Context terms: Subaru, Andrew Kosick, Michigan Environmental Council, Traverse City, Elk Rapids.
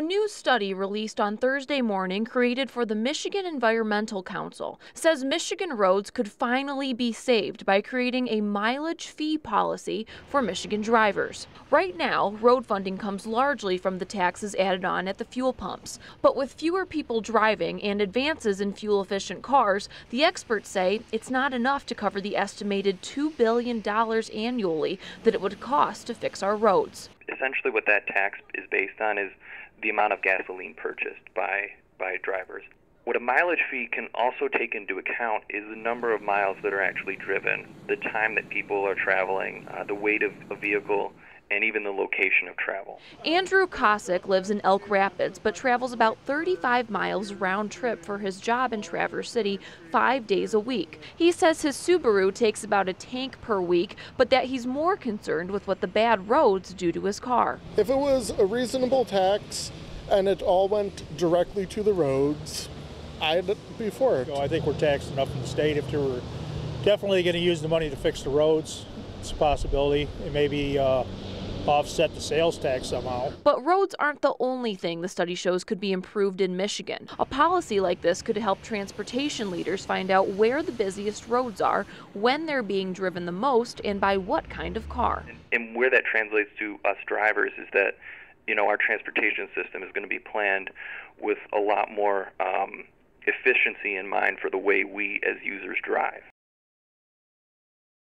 A new study released on Thursday morning created for the Michigan Environmental Council says Michigan roads could finally be saved by creating a mileage fee policy for Michigan drivers. Right now, road funding comes largely from the taxes added on at the fuel pumps. But with fewer people driving and advances in fuel-efficient cars, the experts say it's not enough to cover the estimated $2 billion annually that it would cost to fix our roads. Essentially what that tax is based on is the amount of gasoline purchased by drivers. What a mileage fee can also take into account is the number of miles that are actually driven, the time that people are traveling, the weight of a vehicle, and even the location of travel. Andrew Kosick lives in Elk Rapids, but travels about 35 miles round trip for his job in Traverse City 5 days a week. He says his Subaru takes about a tank per week, but that he's more concerned with what the bad roads do to his car. If it was a reasonable tax and it all went directly to the roads, I'd be for it. So I think we're taxed enough in the state. If they were definitely going to use the money to fix the roads, it's a possibility. It may be offset the sales tax somehow. But roads aren't the only thing the study shows could be improved in Michigan. A policy like this could help transportation leaders find out where the busiest roads are, when they're being driven the most, and by what kind of car. And where that translates to us drivers is that, you know, our transportation system is going to be planned with a lot more efficiency in mind for the way we as users drive.